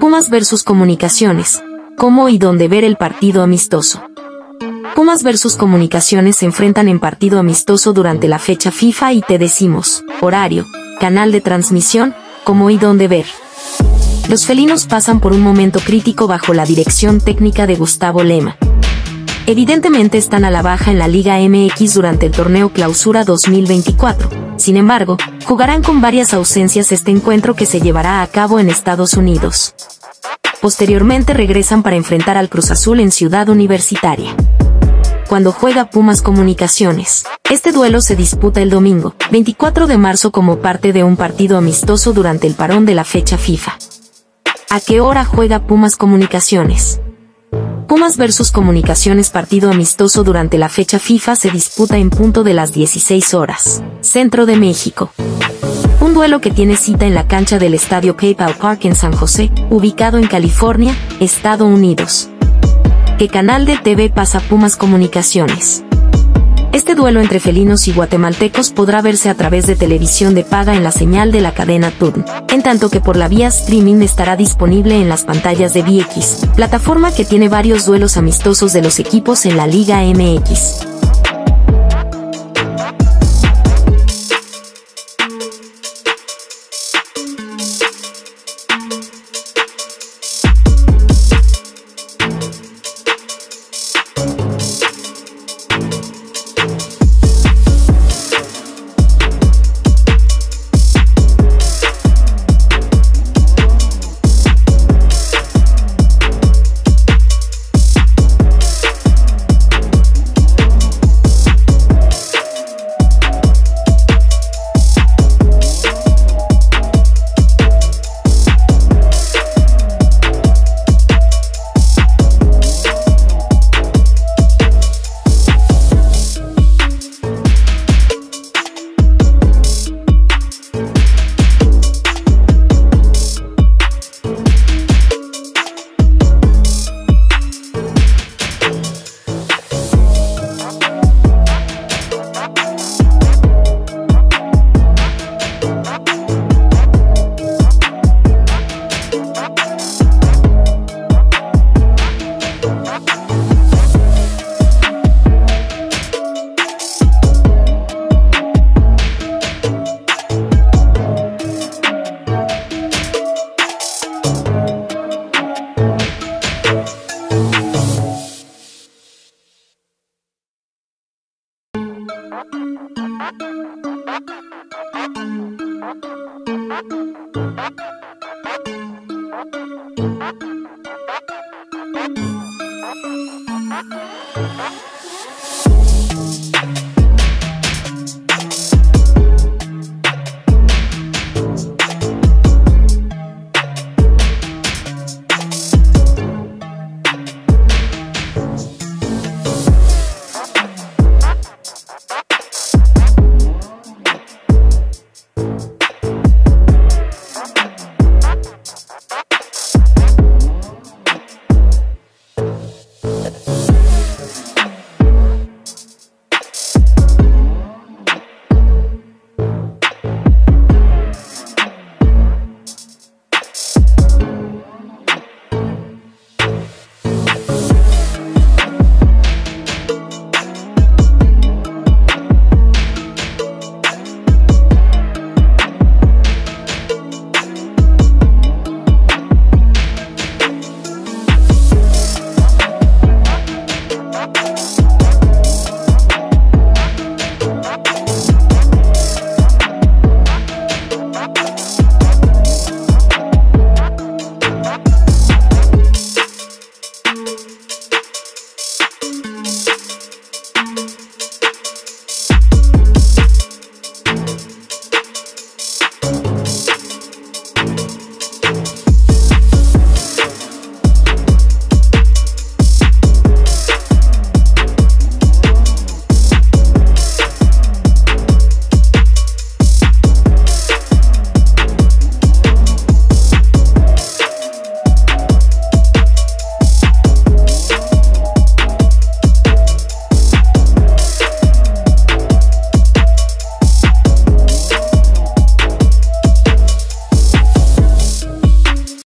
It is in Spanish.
Pumas vs Comunicaciones. ¿Cómo y dónde ver el partido amistoso? Pumas vs Comunicaciones se enfrentan en partido amistoso durante la fecha FIFA y te decimos, horario, canal de transmisión, cómo y dónde ver. Los felinos pasan por un momento crítico bajo la dirección técnica de Gustavo Lema. Evidentemente están a la baja en la Liga MX durante el torneo Clausura 2024. Sin embargo, jugarán con varias ausencias este encuentro que se llevará a cabo en Estados Unidos. Posteriormente regresan para enfrentar al Cruz Azul en Ciudad Universitaria. Cuando juega Pumas Comunicaciones, este duelo se disputa el domingo, 24 de marzo como parte de un partido amistoso durante el parón de la fecha FIFA. ¿A qué hora juega Pumas Comunicaciones? Pumas vs Comunicaciones, partido amistoso durante la fecha FIFA, se disputa en punto de las 16 horas, Centro de México. Un duelo que tiene cita en la cancha del Estadio PayPal Park en San José, ubicado en California, Estados Unidos. ¿Qué canal de TV pasa Pumas Comunicaciones? Este duelo entre felinos y guatemaltecos podrá verse a través de televisión de paga en la señal de la cadena TUDN, en tanto que por la vía streaming estará disponible en las pantallas de ViX, plataforma que tiene varios duelos amistosos de los equipos en la Liga MX.